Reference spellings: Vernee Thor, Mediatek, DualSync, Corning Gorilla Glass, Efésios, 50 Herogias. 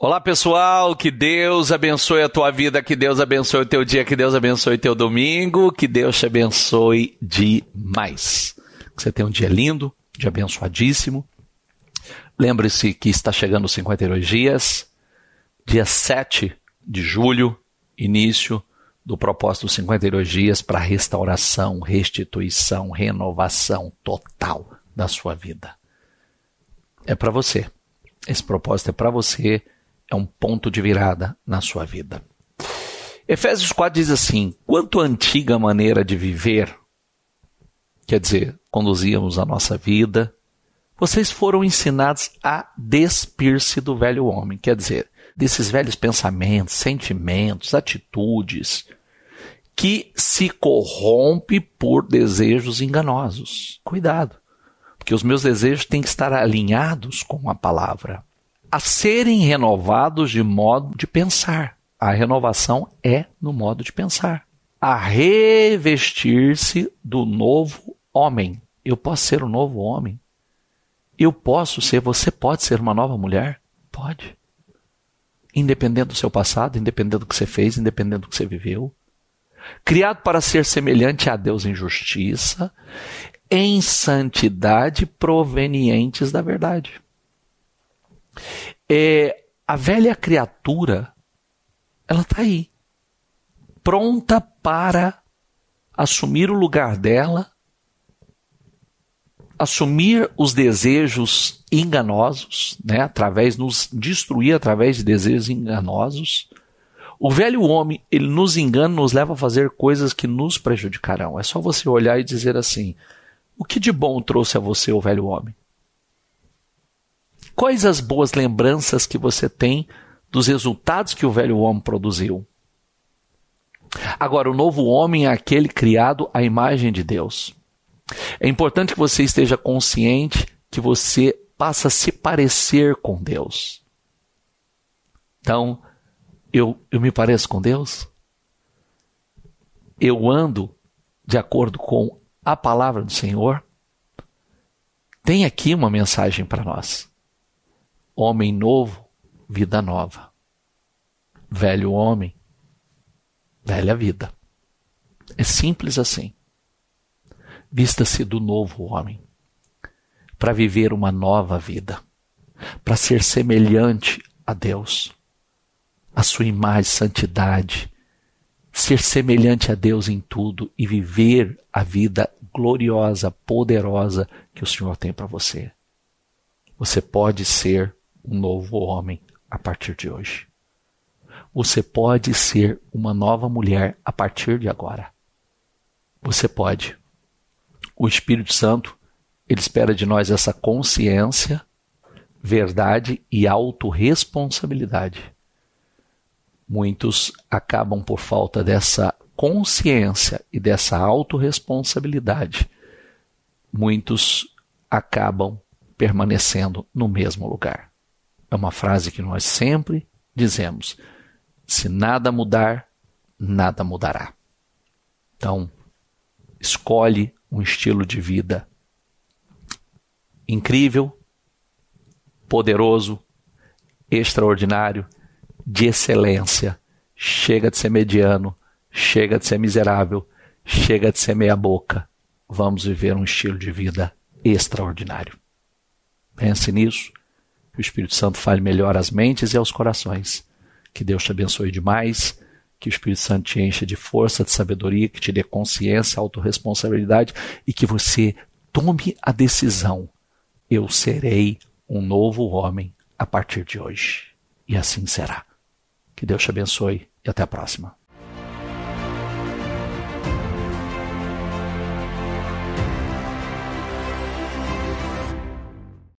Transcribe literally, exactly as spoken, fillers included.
Olá pessoal, que Deus abençoe a tua vida, que Deus abençoe o teu dia, que Deus abençoe o teu domingo, que Deus te abençoe demais. Que você tenha um dia lindo, um dia abençoadíssimo. Lembre-se que está chegando os cinquenta Herogias, dia sete de julho, início do propósito dos cinquenta Herogias para restauração, restituição, renovação total da sua vida. É para você, esse propósito é para você. É um ponto de virada na sua vida. Efésios quatro diz assim: quanto à antiga maneira de viver, quer dizer, conduzíamos a nossa vida, vocês foram ensinados a despir-se do velho homem, quer dizer, desses velhos pensamentos, sentimentos, atitudes, que se corrompe por desejos enganosos. Cuidado, porque os meus desejos têm que estar alinhados com a palavra. A serem renovados de modo de pensar. A renovação é no modo de pensar. A revestir-se do novo homem. Eu posso ser um novo homem? Eu posso ser, você pode ser uma nova mulher? Pode. Independente do seu passado, independente do que você fez, independente do que você viveu. Criado para ser semelhante a Deus em justiça, em santidade provenientes da verdade. É, a velha criatura, ela está aí, pronta para assumir o lugar dela, assumir os desejos enganosos, né, através, nos destruir através de desejos enganosos. O velho homem, ele nos engana, nos leva a fazer coisas que nos prejudicarão. É só você olhar e dizer assim: o que de bom trouxe a você o velho homem? Quais as boas lembranças que você tem dos resultados que o velho homem produziu? Agora, o novo homem é aquele criado à imagem de Deus. É importante que você esteja consciente que você passa a se parecer com Deus. Então, eu, eu me pareço com Deus? Eu ando de acordo com a palavra do Senhor? Tem aqui uma mensagem para nós. Homem novo, vida nova. Velho homem, velha vida. É simples assim. Vista-se do novo homem, para viver uma nova vida, para ser semelhante a Deus, a sua imagem, santidade, ser semelhante a Deus em tudo e viver a vida gloriosa, poderosa que o Senhor tem para você. Você pode ser um novo homem a partir de hoje. Você pode ser uma nova mulher a partir de agora. Você pode. O Espírito Santo, ele espera de nós essa consciência, verdade e autorresponsabilidade. Muitos acabam por falta dessa consciência e dessa autorresponsabilidade. Muitos acabam permanecendo no mesmo lugar. É uma frase que nós sempre dizemos: se nada mudar, nada mudará. Então, escolhe um estilo de vida incrível, poderoso, extraordinário, de excelência. Chega de ser mediano, chega de ser miserável, chega de ser meia boca. Vamos viver um estilo de vida extraordinário. Pense nisso. Que o Espírito Santo fale melhor às mentes e aos corações. Que Deus te abençoe demais. Que o Espírito Santo te encha de força, de sabedoria, que te dê consciência, autorresponsabilidade e que você tome a decisão: eu serei um novo homem a partir de hoje. E assim será. Que Deus te abençoe e até a próxima.